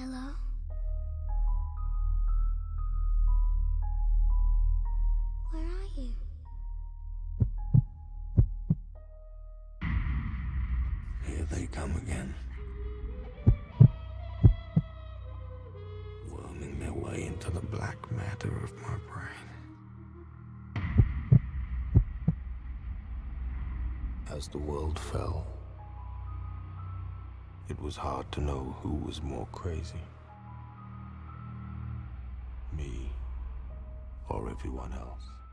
Hello? Where are you? Here they come again. Worming their way into the black matter of my brain. As the world fell, it was hard to know who was more crazy, me or everyone else.